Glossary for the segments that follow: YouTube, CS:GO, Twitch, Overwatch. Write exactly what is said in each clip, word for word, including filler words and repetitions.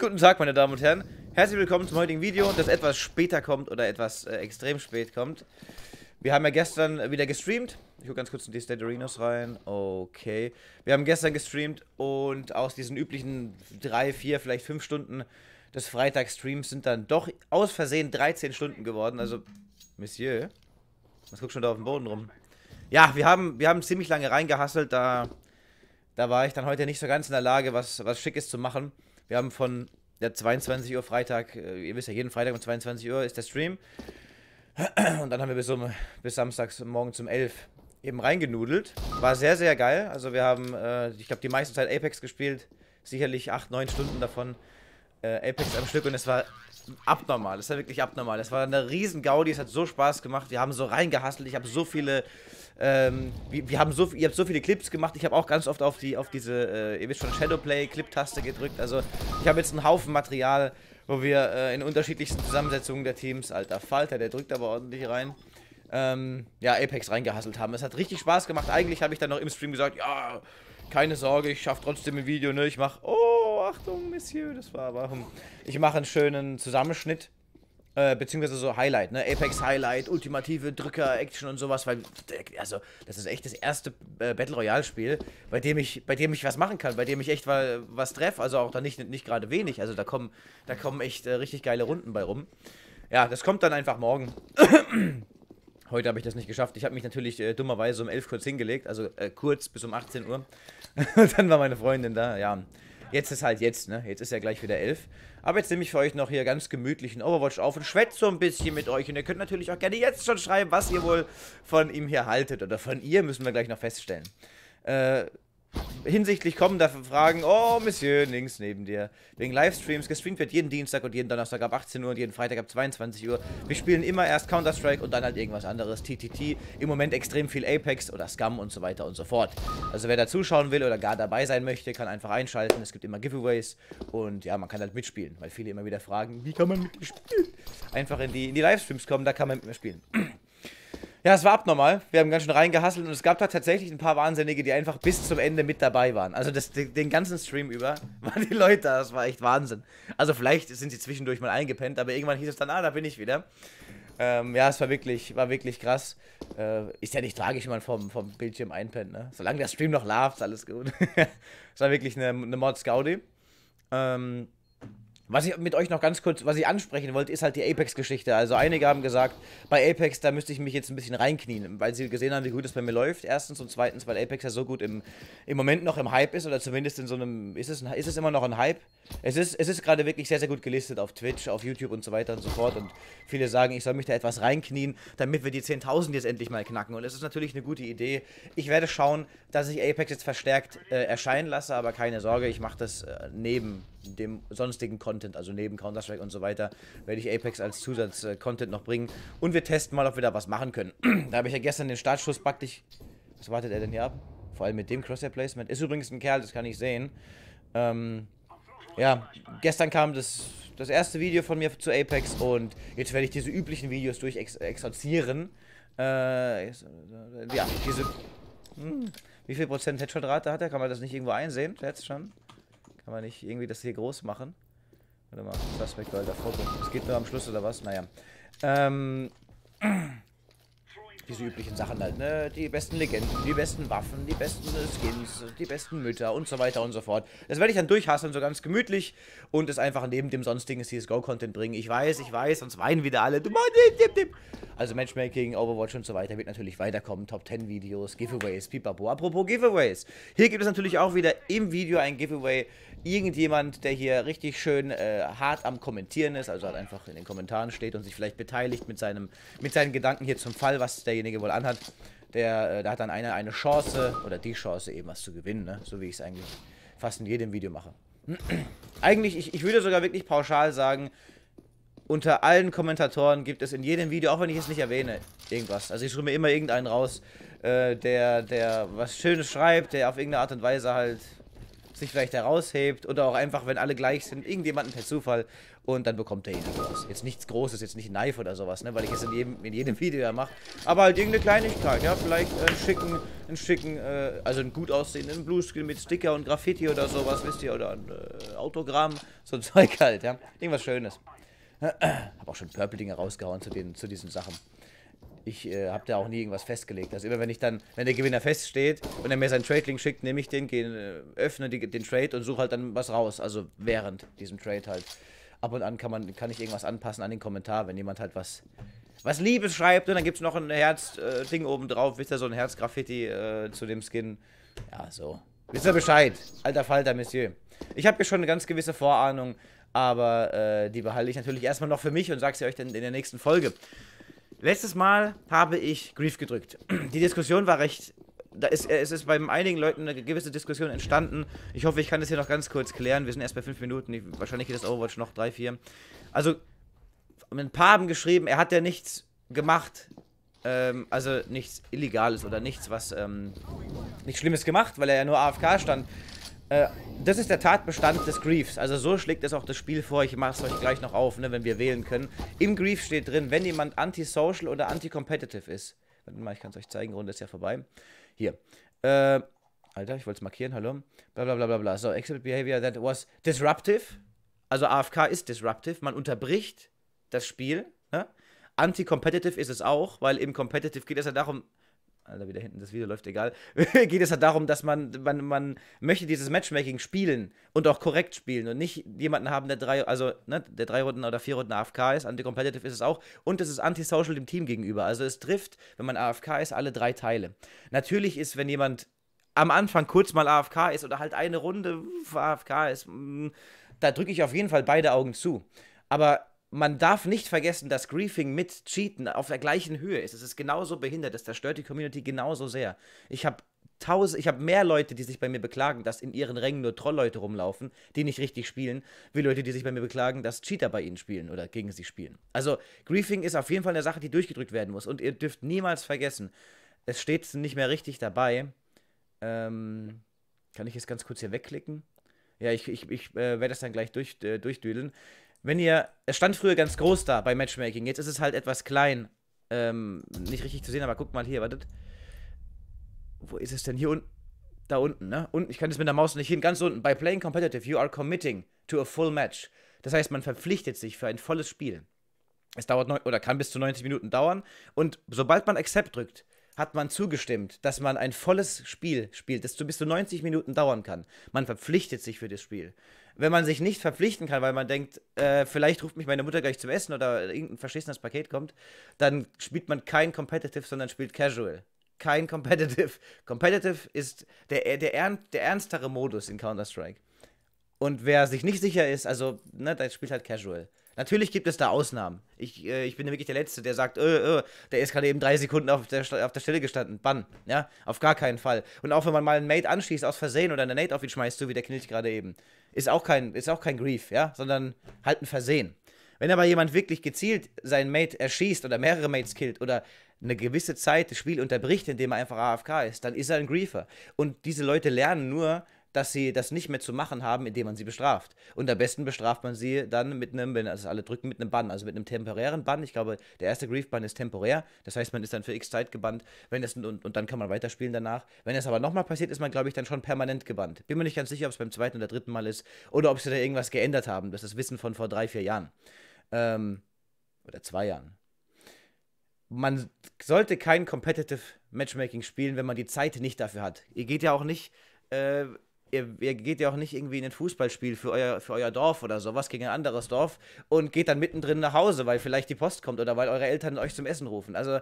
Guten Tag, meine Damen und Herren. Herzlich willkommen zum heutigen Video, das etwas später kommt oder etwas äh, extrem spät kommt. Wir haben ja gestern wieder gestreamt. Ich gucke ganz kurz in die Statarinos rein. Okay. Wir haben gestern gestreamt und aus diesen üblichen drei, vier, vielleicht fünf Stunden des Freitagsstreams sind dann doch aus Versehen dreizehn Stunden geworden. Also, Monsieur, was guckst du schon da auf dem Boden rum? Ja, wir haben, wir haben ziemlich lange reingehasselt. Da, da war ich dann heute nicht so ganz in der Lage, was, was Schickes zu machen. Wir haben von der zweiundzwanzig Uhr Freitag, ihr wisst ja, jeden Freitag um zweiundzwanzig Uhr ist der Stream. Und dann haben wir bis, um, bis samstags morgen zum elf eben reingenudelt. War sehr, sehr geil. Also wir haben, äh, ich glaube, die meiste Zeit Apex gespielt. Sicherlich acht, neun Stunden davon äh, Apex am Stück. Und es war abnormal. Es war wirklich abnormal. Es war eine riesen Gaudi. Es hat so Spaß gemacht. Wir haben so reingehasselt. Ich habe so viele... Ähm, wir, wir haben so, ihr habt so viele Clips gemacht. Ich habe auch ganz oft auf, die, auf diese, äh, ihr wisst schon, Shadowplay-Clip-Taste gedrückt. Also ich habe jetzt einen Haufen Material, wo wir äh, in unterschiedlichsten Zusammensetzungen der Teams, alter Falter, der drückt aber ordentlich rein, ähm, ja, Apex reingehasselt haben. Es hat richtig Spaß gemacht. Eigentlich habe ich dann noch im Stream gesagt, ja, keine Sorge, ich schaffe trotzdem ein Video, ne, ich mache, oh, Achtung, Monsieur, das war aber, ich mache einen schönen Zusammenschnitt. Äh, beziehungsweise so Highlight, ne? Apex Highlight, ultimative Drücker, Action und sowas, weil, also, das ist echt das erste äh, Battle Royale Spiel, bei dem ich, bei dem ich was machen kann, bei dem ich echt mal was treffe, also auch da nicht, nicht gerade wenig, also da kommen, da kommen echt äh, richtig geile Runden bei rum. Ja, das kommt dann einfach morgen. Heute habe ich das nicht geschafft, ich habe mich natürlich äh, dummerweise um elf kurz hingelegt, also äh, kurz bis um achtzehn Uhr, dann war meine Freundin da, ja. Jetzt ist halt jetzt, ne? Jetzt ist ja gleich wieder elf. Aber jetzt nehme ich für euch noch hier ganz gemütlichen Overwatch auf und schwätze so ein bisschen mit euch. Und ihr könnt natürlich auch gerne jetzt schon schreiben, was ihr wohl von ihm hier haltet. Oder von ihr, müssen wir gleich noch feststellen. Äh, hinsichtlich kommender Fragen, oh, Monsieur, links neben dir. Wegen Livestreams, gestreamt wird jeden Dienstag und jeden Donnerstag ab achtzehn Uhr und jeden Freitag ab zweiundzwanzig Uhr. Wir spielen immer erst Counter-Strike und dann halt irgendwas anderes, T T T. Im Moment extrem viel Apex oder Scum und so weiter und so fort. Also wer da zuschauen will oder gar dabei sein möchte, kann einfach einschalten. Es gibt immer Giveaways und ja, man kann halt mitspielen, weil viele immer wieder fragen, wie kann man mitspielen? Einfach in die, in die Livestreams kommen, da kann man mit mir spielen. Ja, es war abnormal. Wir haben ganz schön reingehasselt und es gab da tatsächlich ein paar Wahnsinnige, die einfach bis zum Ende mit dabei waren. Also das, den ganzen Stream über waren die Leute, das war echt Wahnsinn. Also vielleicht sind sie zwischendurch mal eingepennt, aber irgendwann hieß es dann, ah, da bin ich wieder. Ähm, ja, es war wirklich, war wirklich krass. Äh, ist ja nicht tragisch, wenn man vom, vom Bildschirm einpennt, ne? Solange der Stream noch läuft, ist alles gut. Es war wirklich eine, eine Mordsgaudi. Ähm... Was ich mit euch noch ganz kurz, was ich ansprechen wollte, ist halt die Apex-Geschichte. Also einige haben gesagt, bei Apex, da müsste ich mich jetzt ein bisschen reinknien, weil sie gesehen haben, wie gut es bei mir läuft, erstens, und zweitens, weil Apex ja so gut im, im Moment noch im Hype ist, oder zumindest in so einem, ist es, ist es immer noch ein Hype? Es ist, es ist gerade wirklich sehr, sehr gut gelistet auf Twitch, auf YouTube und so weiter und so fort, und viele sagen, ich soll mich da etwas reinknien, damit wir die zehntausend jetzt endlich mal knacken, und es ist natürlich eine gute Idee. Ich werde schauen, dass ich Apex jetzt verstärkt äh, erscheinen lasse, aber keine Sorge, ich mache das äh, neben dem sonstigen Content, also neben Counter-Strike und so weiter, werde ich Apex als Zusatz-Content noch bringen. Und wir testen mal, ob wir da was machen können. Da habe ich ja gestern den Startschuss praktisch... Was wartet er denn hier ab? Vor allem mit dem Crosshair-Placement. Ist übrigens ein Kerl, das kann ich sehen. Ähm, ja, gestern kam das, das erste Video von mir zu Apex und jetzt werde ich diese üblichen Videos durch ex exorzieren. Äh, ja, diese... Hm, wie viel Prozent Headshot-Rate hat er? Kann man das nicht irgendwo einsehen? Jetzt schon? Kann man nicht irgendwie das hier groß machen? Warte mal, das weg, Alter, Foto. Das geht nur am Schluss, oder was? Naja. Ähm, diese üblichen Sachen halt, ne? Die besten Legenden, die besten Waffen, die besten Skins, die besten Mütter und so weiter und so fort. Das werde ich dann durchhasseln, so ganz gemütlich. Und es einfach neben dem sonstigen C S G O-Content bringen. Ich weiß, ich weiß, sonst weinen wieder alle. Also Matchmaking, Overwatch und so weiter wird natürlich weiterkommen. Top zehn Videos, Giveaways, pipapo. Apropos Giveaways. Hier gibt es natürlich auch wieder im Video ein Giveaway. Irgendjemand, der hier richtig schön äh, hart am Kommentieren ist, also halt einfach in den Kommentaren steht und sich vielleicht beteiligt mit, seinem, mit seinen Gedanken hier zum Fall, was derjenige wohl anhat, der, äh, da hat dann einer eine Chance, oder die Chance eben, was zu gewinnen, ne? So wie ich es eigentlich fast in jedem Video mache. Eigentlich, ich, ich würde sogar wirklich pauschal sagen, unter allen Kommentatoren gibt es in jedem Video, auch wenn ich es nicht erwähne, irgendwas. Also ich suche mir immer irgendeinen raus, äh, der, der was Schönes schreibt, der auf irgendeine Art und Weise halt... sich vielleicht heraushebt oder auch einfach, wenn alle gleich sind, irgendjemanden per Zufall und dann bekommt derjenige was. Jetzt nichts Großes, jetzt nicht Knife oder sowas, ne, weil ich es in jedem, in jedem Video ja mache, aber halt irgendeine Kleinigkeit, ja, vielleicht einen schicken, einen schicken, äh, also einen gut aussehenden Bluescreen mit Sticker und Graffiti oder sowas, wisst ihr, oder ein äh, Autogramm, so ein Zeug halt, ja, irgendwas Schönes. Hab auch schon Purple-Dinge rausgehauen zu, den, zu diesen Sachen. Ich äh, habe da auch nie irgendwas festgelegt. Also immer wenn ich dann, wenn der Gewinner feststeht und er mir seinen Trade-Link schickt, nehme ich den, gehe, öffne die, den Trade und suche halt dann was raus. Also während diesem Trade halt. Ab und an kann man, kann ich irgendwas anpassen an den Kommentar, wenn jemand halt was, was Liebes schreibt und dann gibt es noch ein Herz-Ding äh, oben drauf, wisst ihr, so ein Herz-Graffiti äh, zu dem Skin. Ja, so. Wisst ihr Bescheid? Alter Falter, Monsieur. Ich habe hier schon eine ganz gewisse Vorahnung, aber äh, die behalte ich natürlich erstmal noch für mich und sage sie euch dann in der nächsten Folge. Letztes Mal habe ich Grief gedrückt. Die Diskussion war recht... Da ist, es ist bei einigen Leuten eine gewisse Diskussion entstanden. Ich hoffe, ich kann das hier noch ganz kurz klären. Wir sind erst bei fünf Minuten. Ich, wahrscheinlich geht das Overwatch noch drei, vier. Also, ein paar haben geschrieben, er hat ja nichts gemacht. Ähm, also nichts Illegales oder nichts, was... Ähm, nichts Schlimmes gemacht, weil er ja nur A F K stand. Äh, das ist der Tatbestand des Griefs. Also so schlägt es auch das Spiel vor. Ich mache es euch gleich noch auf, ne, wenn wir wählen können. Im Grief steht drin, wenn jemand antisocial oder anti-competitive ist. Warte mal, ich kann es euch zeigen. Runde ist ja vorbei. Hier. Äh, Alter, ich wollte es markieren. Hallo. Blablabla. Bla, bla, bla. So, exhibit behavior that was disruptive. Also A F K ist disruptive. Man unterbricht das Spiel. Ne? Anti-competitive ist es auch, weil im Competitive geht es ja darum... Alter, wieder hinten, das Video läuft, egal. Geht es halt darum, dass man, man, man möchte dieses Matchmaking spielen und auch korrekt spielen und nicht jemanden haben, der drei, also, ne, der drei Runden oder vier Runden A F K ist. Anti-competitive ist es auch. Und es ist antisocial dem Team gegenüber. Also es trifft, wenn man A F K ist, alle drei Teile. Natürlich ist, wenn jemand am Anfang kurz mal A F K ist oder halt eine Runde A F K ist, da drücke ich auf jeden Fall beide Augen zu. Aber... Man darf nicht vergessen, dass Griefing mit Cheaten auf der gleichen Höhe ist. Es ist genauso behindert, es zerstört die Community genauso sehr. Ich habe tausend, ich habe mehr Leute, die sich bei mir beklagen, dass in ihren Rängen nur Trollleute rumlaufen, die nicht richtig spielen, wie Leute, die sich bei mir beklagen, dass Cheater bei ihnen spielen oder gegen sie spielen. Also Griefing ist auf jeden Fall eine Sache, die durchgedrückt werden muss. Und ihr dürft niemals vergessen, es steht nicht mehr richtig dabei. Ähm, kann ich jetzt ganz kurz hier wegklicken? Ja, ich, ich, ich äh, werde das dann gleich durch, äh, durchdüdeln. Wenn ihr, es stand früher ganz groß da bei Matchmaking, jetzt ist es halt etwas klein, ähm, nicht richtig zu sehen, aber guckt mal hier, wartet, wo ist es denn, hier unten, da unten, ne, unten, ich kann das mit der Maus nicht hin, ganz unten, by playing competitive, you are committing to a full match, das heißt, man verpflichtet sich für ein volles Spiel, es dauert, neun, oder kann bis zu neunzig Minuten dauern und sobald man Accept drückt, hat man zugestimmt, dass man ein volles Spiel spielt, das bis zu neunzig Minuten dauern kann. Man verpflichtet sich für das Spiel. Wenn man sich nicht verpflichten kann, weil man denkt, äh, vielleicht ruft mich meine Mutter gleich zum Essen oder irgendein verschissenes Paket kommt, dann spielt man kein Competitive, sondern spielt Casual. Kein Competitive. Competitive ist der, der, ern, der ernstere Modus in Counter-Strike. Und wer sich nicht sicher ist, also, ne, der spielt halt Casual. Natürlich gibt es da Ausnahmen. Ich, äh, ich bin wirklich der Letzte, der sagt, äh, äh, der ist gerade eben drei Sekunden auf der, auf der Stelle gestanden. Bann. Ja, auf gar keinen Fall. Und auch wenn man mal einen Mate anschießt aus Versehen oder eine Nate auf ihn schmeißt, so wie der Knilch gerade eben, ist auch kein, ist auch kein Grief, ja, sondern halt ein Versehen. Wenn aber jemand wirklich gezielt seinen Mate erschießt oder mehrere Mates killt oder eine gewisse Zeit das Spiel unterbricht, indem er einfach A F K ist, dann ist er ein Griefer. Und diese Leute lernen nur, dass sie das nicht mehr zu machen haben, indem man sie bestraft. Und am besten bestraft man sie dann mit einem, wenn also alle drücken, mit einem Bann, also mit einem temporären Bann. Ich glaube, der erste Grief-Bann ist temporär, das heißt, man ist dann für x Zeit gebannt, wenn das, und, und dann kann man weiterspielen danach. Wenn das aber nochmal passiert, ist man, glaube ich, dann schon permanent gebannt. Bin mir nicht ganz sicher, ob es beim zweiten oder dritten Mal ist oder ob sie da irgendwas geändert haben, das ist das Wissen von vor drei, vier Jahren. Ähm, oder zwei Jahren. Man sollte kein Competitive Matchmaking spielen, wenn man die Zeit nicht dafür hat. Ihr geht ja auch nicht... Äh, Ihr, ihr geht ja auch nicht irgendwie in ein Fußballspiel für euer, für euer Dorf oder sowas gegen ein anderes Dorf und geht dann mittendrin nach Hause, weil vielleicht die Post kommt oder weil eure Eltern euch zum Essen rufen. Also,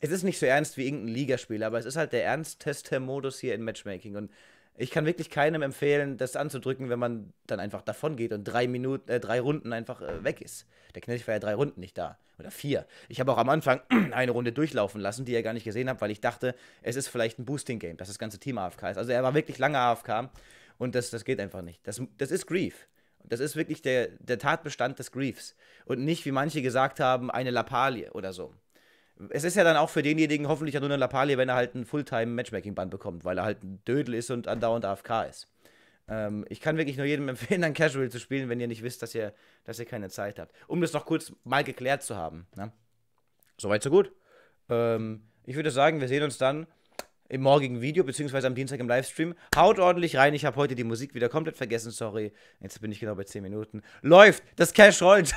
es ist nicht so ernst wie irgendein Ligaspiel, aber es ist halt der ernsteste Modus hier in Matchmaking. Und ich kann wirklich keinem empfehlen, das anzudrücken, wenn man dann einfach davon geht und drei Minuten, äh, drei Runden einfach äh, weg ist. Der Knilch war ja drei Runden nicht da. Oder vier. Ich habe auch am Anfang eine Runde durchlaufen lassen, die ihr gar nicht gesehen habt, weil ich dachte, es ist vielleicht ein Boosting-Game, dass das ganze Team A F K ist. Also er war wirklich lange A F K und das, das geht einfach nicht. Das, das ist Grief. Das ist wirklich der, der Tatbestand des Griefs. Und nicht, wie manche gesagt haben, eine Lappalie oder so. Es ist ja dann auch für denjenigen hoffentlich nur eine Lappalie, wenn er halt einen Fulltime-Matchmaking-Band bekommt, weil er halt ein Dödel ist und andauernd A F K ist. Ähm, ich kann wirklich nur jedem empfehlen, dann Casual zu spielen, wenn ihr nicht wisst, dass ihr, dass ihr keine Zeit habt. Um das noch kurz mal geklärt zu haben. Ne? Soweit, so gut. Ähm, ich würde sagen, wir sehen uns dann im morgigen Video, beziehungsweise am Dienstag im Livestream. Haut ordentlich rein, ich habe heute die Musik wieder komplett vergessen, sorry. Jetzt bin ich genau bei zehn Minuten. Läuft, das Cash rollt.